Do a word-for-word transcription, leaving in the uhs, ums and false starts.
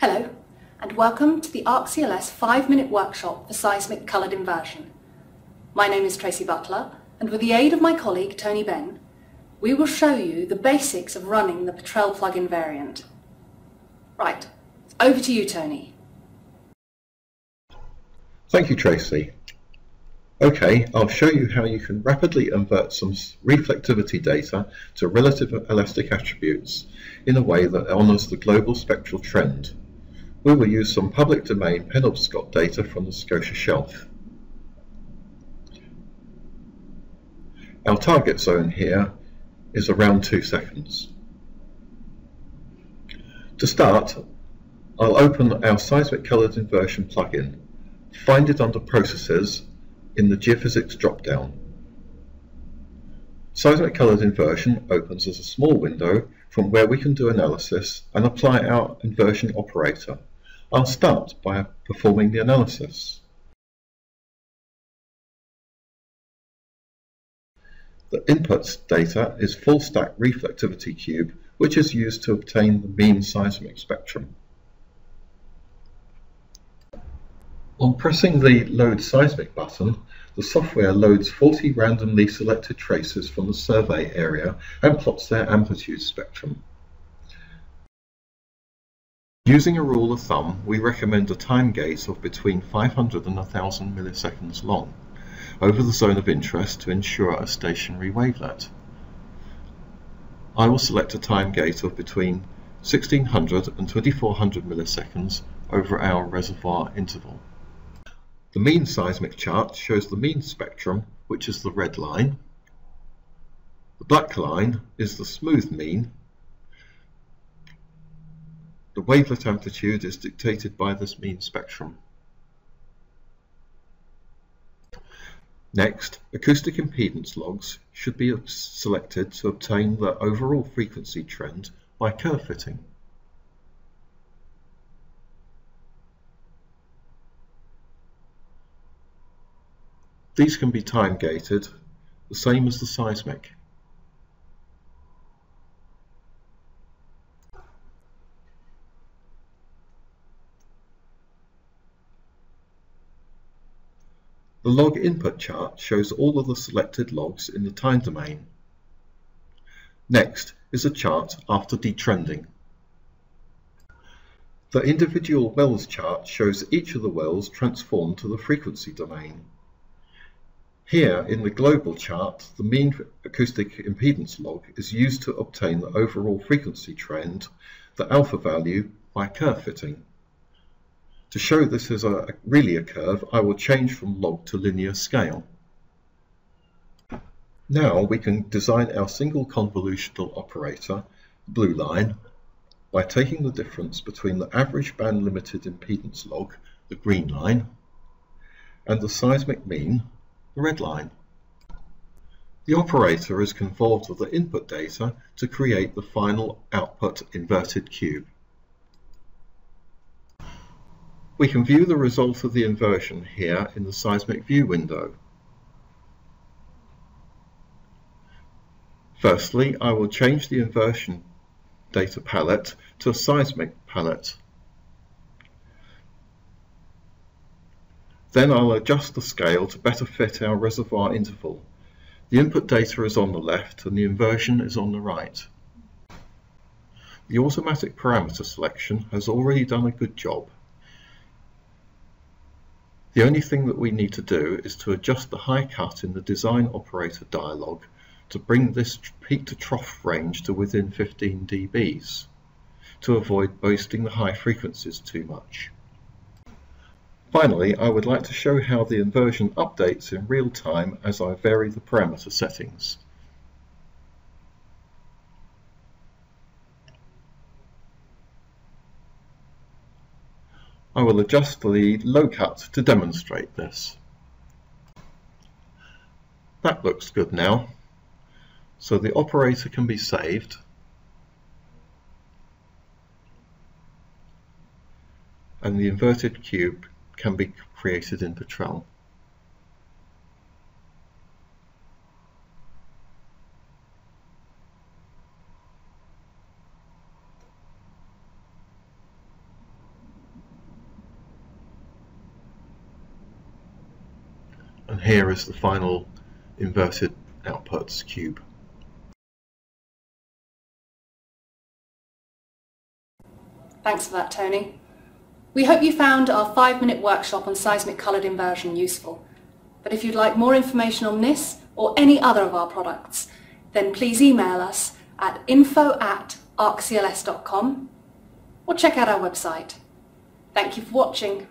Hello, and welcome to the ARK C L S five minute workshop for seismic coloured inversion. My name is Tracy Butler, and with the aid of my colleague Tony Benn, we will show you the basics of running the Petrel plug-in variant. Right, over to you, Tony. Thank you, Tracy. Okay, I'll show you how you can rapidly invert some reflectivity data to relative elastic attributes in a way that honours the global spectral trend. We will use some public domain Penobscot data from the Scotia Shelf. Our target zone here is around two seconds. To start, I'll open our Seismic Coloured Inversion plugin, find it under Processes in the Geophysics drop-down. Seismic Coloured Inversion opens as a small window from where we can do analysis and apply our inversion operator. I'll start by performing the analysis. The input data is full stack reflectivity cube, which is used to obtain the mean seismic spectrum. On pressing the Load Seismic button, the software loads forty randomly selected traces from the survey area and plots their amplitude spectrum. Using a rule of thumb, we recommend a time gate of between five hundred and one thousand milliseconds long over the zone of interest to ensure a stationary wavelet. I will select a time gate of between sixteen hundred and twenty-four hundred milliseconds over our reservoir interval. The mean seismic chart shows the mean spectrum, which is the red line. The black line is the smooth mean. The wavelet amplitude is dictated by this mean spectrum. Next, acoustic impedance logs should be selected to obtain the overall frequency trend by curve fitting. These can be time-gated, the same as the seismic. The log input chart shows all of the selected logs in the time domain. Next is a chart after detrending. The individual wells chart shows each of the wells transformed to the frequency domain. Here, in the global chart, the mean acoustic impedance log is used to obtain the overall frequency trend, the alpha value, by curve fitting. To show this is a, really a curve, I will change from log to linear scale. Now we can design our single convolutional operator, blue line, by taking the difference between the average band-limited impedance log, the green line, and the seismic mean, the red line. The operator is convolved with the input data to create the final output inverted cube. We can view the result of the inversion here in the seismic view window. Firstly, I will change the inversion data palette to a seismic palette. Then I'll adjust the scale to better fit our reservoir interval. The input data is on the left and the inversion is on the right. The automatic parameter selection has already done a good job. The only thing that we need to do is to adjust the high cut in the design operator dialog to bring this peak to trough range to within fifteen decibels to avoid boosting the high frequencies too much. Finally, I would like to show how the inversion updates in real time as I vary the parameter settings. I will adjust the low cut to demonstrate this. That looks good now. So the operator can be saved. And the inverted cube can be created in Petrel. and here is the final inverted outputs cube. Thanks for that, Tony. We hope you found our five-minute workshop on seismic coloured inversion useful. But if you'd like more information on this or any other of our products, then please email us at info at ark C L S dot com or check out our website. Thank you for watching.